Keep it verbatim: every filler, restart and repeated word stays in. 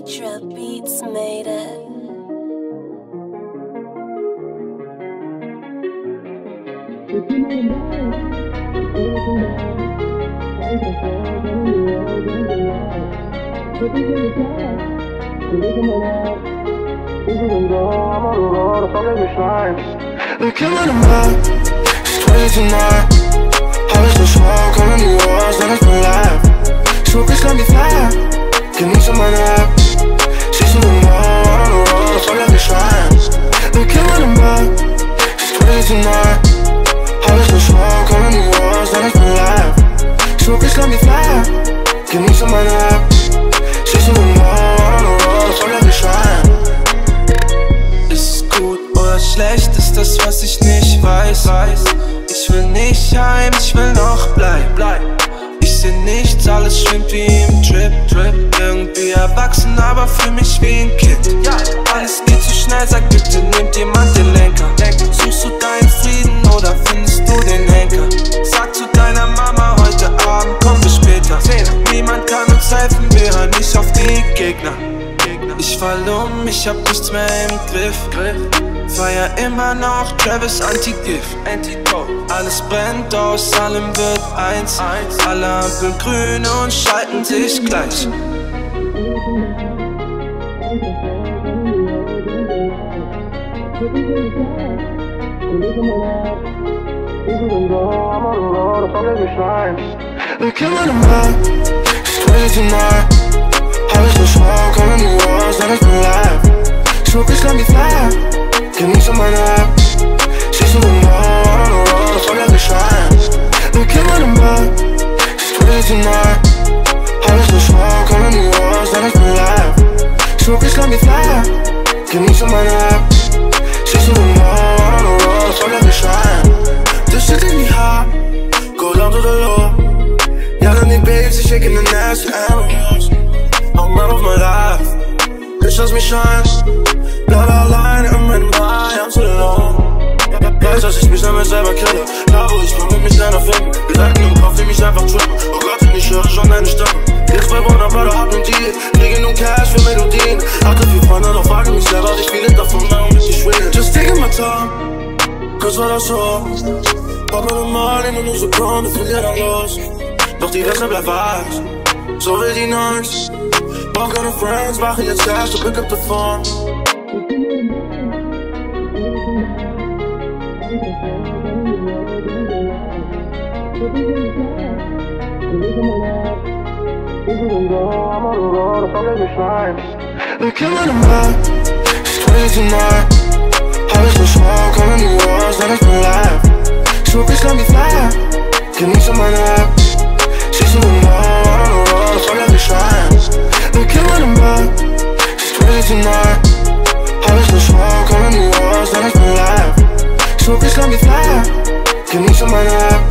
Petra Beats made it. They're killing them back, it's crazy tonight. How is the smoke coming to yours, let us be live. So bitch, let me fly. Give me some money up. She's in the mall, I don't know, so let me try. They're killing them back, it's crazy tonight. How is the smoke coming to yours, let us be live. So bitch, let me fly. Give me some money up. She's in the mall, I don't know, so let me try. Ist gut oder schlecht, ist das, was ich nicht weiß. Ich will nicht heim, ich will noch bleiben. Ich seh nichts, alles schwimmt wie im Drip. Irgendwie erwachsen, aber fühl mich wie ein Kind. Alles geht zu schnell, sag bitte, nimmt jemand den Lenker. Suchst du deinen Frieden oder findest du den Henker? Sag zu deiner Mama, heute Abend kommen wir später. Niemand kann uns helfen, wir hören nicht auf die Gegner. Ich fall um, ich hab nichts mehr im Griff. Feier immer noch Travis Anti-Gift. Alles brennt, aus allem wird eins. Alle Ampeln grün und schalten sich gleich. They're killing them back, it's crazy tonight. How is the smoke coming to yours, let us be live. So bitch, let me fly. Give me some money up. She's in the mall, I don't know, so let me try. They're killing them back, it's crazy tonight. How is the smoke coming to yours, let us be live. So bitch, let me fly. Give me some money up. She's in the mall, I don't know, so let me try. This shit take me high, go down to the low. Y'all don't need babes, they're shaking the ass to animals. I'm out of my life, bitch, lass mich rein. Bleibe allein im Mitmai, I'm so alone. Weiß, dass ich mich damit selber kille. Klar, wo ich bin, mit mich selber finden. Gedanken im Kopf, die mich einfach trippen. Oh Gott, ich höre schon deine Stimme. Jetzt bei Wunder, Bruder, hab nen Deal. Krieg genug Cash für Melodien. Hatte viel Freunde, doch frage mich selber. Ich spiele davon, warum ich nicht will. Just taking my time, cause what I saw. Pop mir normal in eine Sekunde, verlier dann los. Doch die Reste bleibt weiß, so will die Nights. Brauch keine Friends, mach ich jetzt erst, so pick up the phone. They're killing them back, it's crazy tonight. How is the smoke coming to yours, let us be live. So bitch, let me fly, give me some money up. She's in the mall, I don't know, so let me try. They're killing them back, it's crazy tonight. How is the smoke coming to yours, let us be live. So bitch, let me fly, give me some money up.